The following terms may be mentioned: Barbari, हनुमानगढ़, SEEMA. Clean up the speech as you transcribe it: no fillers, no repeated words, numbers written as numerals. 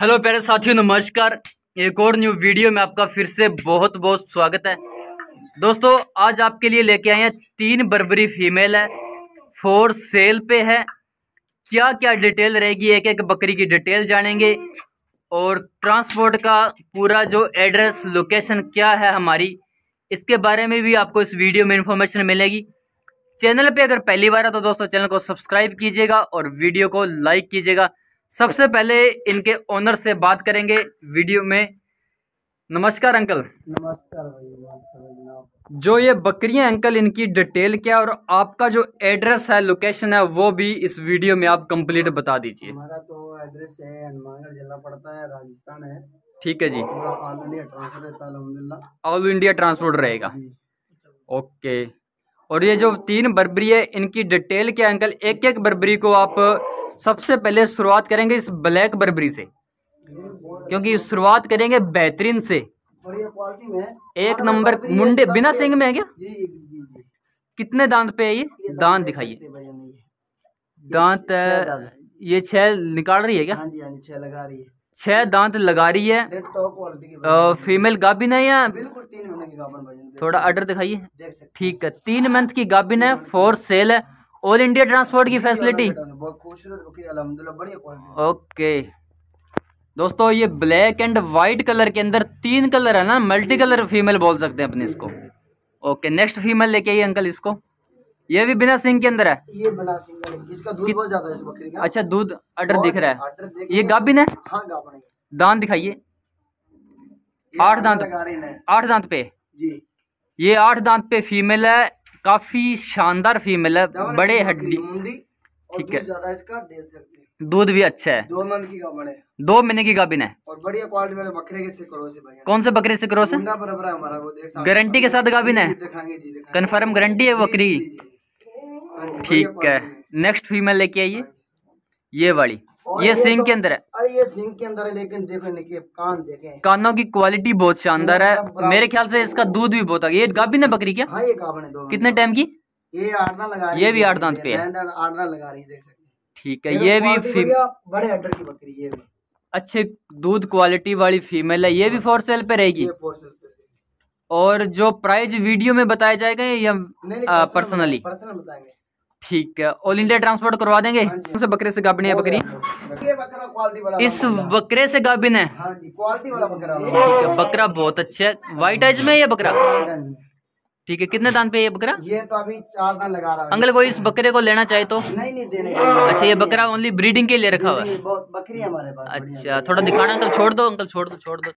Hello प्यारे साथियों, नमस्कार। एक और न्यू वीडियो में आपका फिर से बहुत बहुत स्वागत है। दोस्तों, आज आपके लिए लेके आए हैं 3 बर्बरी फीमेल है, 4 सेल पे है। क्या क्या डिटेल रहेगी, एक एक बकरी की डिटेल जानेंगे और ट्रांसपोर्ट का पूरा जो एड्रेस लोकेशन क्या है हमारी, इसके बारे में भी आपको इस वीडियो में इन्फॉर्मेशन मिलेगी। चैनल पे अगर पहली बार है तो दोस्तों चैनल को सब्सक्राइब कीजिएगा और वीडियो को लाइक कीजिएगा। सबसे पहले इनके ओनर से बात करेंगे वीडियो में। नमस्कार अंकल। नमस्कार भाई। जो ये बकरियां अंकल, इनकी डिटेल क्या और आपका जो एड्रेस है, लोकेशन है, वो भी इस वीडियो में आप कंप्लीट बता दीजिए। हमारा तो एड्रेस है हनुमानगढ़ जिला पड़ता है, राजस्थान है। ठीक है जी। ऑल इंडिया ट्रांसपोर्ट रहता है अल्हम्दुलिल्लाह। ऑल इंडिया ट्रांसपोर्ट रहेगा। ओके। और ये जो 3 बर्बरी है, इनकी डिटेल क्या है अंकल? एक एक बर्बरी को आप सबसे पहले शुरुआत करेंगे इस ब्लैक बर्बरी से, क्योंकि शुरुआत करेंगे बेहतरीन से। एक नंबर मुंडे बिना सिंग में है क्या? जी। कितने दांत पे है ये? दांत दिखाइए। दांत ये 6 निकाल रही है क्या? हाँ जी 6 लगा रही है। 6 दांत लगा रही है। फीमेल गाभिन है या? बिल्कुल 3 महीने की गाभिन। थोड़ा आर्डर दिखाइए। ठीक है, 3 मंथ की गाभिन है, 4 सेल है। ऑल इंडिया ट्रांसपोर्ट की फैसिलिटी। ओके दोस्तों, ये ब्लैक एंड वाइट कलर के अंदर 3 कलर है ना, मल्टी कलर फीमेल बोल सकते हैं अपने इसको। ओके, नेक्स्ट फीमेल लेके आइए अंकल इसको। ये भी बिना सिंग के अंदर है। ये बिना सिंग है, इसका दूध बहुत ज्यादा है इस बकरी का। अच्छा, दूध अडर दिख रहा है। ये गाभिन है। हां गाभिन है। दांत दिखाइए। 8 दांत पे जी। ये 8 दांत पे फीमेल है, काफी शानदार फीमेल है, बड़े हड्डी। ठीक है, ज्यादा इसका दे सकते हैं। दूध भी अच्छा है। 2 महीने की गाभिन है और बढ़िया क्वालिटी वाले बकरे से क्रॉस है। कौन से बकरे से क्रॉस है? मुंडा बराबर है हमारा, वो देख सकते हैं। गारंटी के साथ गाभिन है। कंफर्म गारंटी है बकरी। ठीक है, नेक्स्ट फीमेल लेके आइए। ये वाली, ये सिंग के अंदर है। अरे ये सिंग के अंदर है, लेकिन देखो इनके कान देखें। कानों की क्वालिटी बहुत शानदार है। मेरे ख्याल से इसका दूध भी बहुत। ये गाभिन है बकरी क्या? हाँ ये गाभिन है। कितने टाइम की? ये 8 दांत लगा रही है। ये भी 8 दांत पे है, 8 दांत लगा रही है, देख सकते हैं। ठीक है, ये भी बड़े अडर की बकरी, ये भी अच्छे दूध क्वालिटी वाली फीमेल है। ये भी 4 सेल पे रहेगी। और जो प्राइस वीडियो में बताया जाएगा या पर्सनली? पर्सनल बताएंगे। ठीक है, ऑल इंडिया ट्रांसपोर्ट करवा देंगे। कौन से बकरे से गाभिन है बकरी? ये बकरा क्वालिटी वाला। इस बकरे से गाभिन है। हां जी, क्वालिटी वाला बकरा। ठीक है, बकरा बहुत अच्छा है। व्हाइट एज में ये बकरा। ठीक है, कितने दांत पे ये बकरा? ये तो अभी 4 दांत लगा रहा है। अंकल, कोई इस बकरे को लेना चाहे तो? नहीं देने का। अच्छा, ये बकरा ओनली ब्रीडिंग के लिए रखा हुआ है। बहुत बकरी हमारे पास। अच्छा, थोड़ा दिखाना अंकल। छोड़ दो अंकल, छोड़ दो।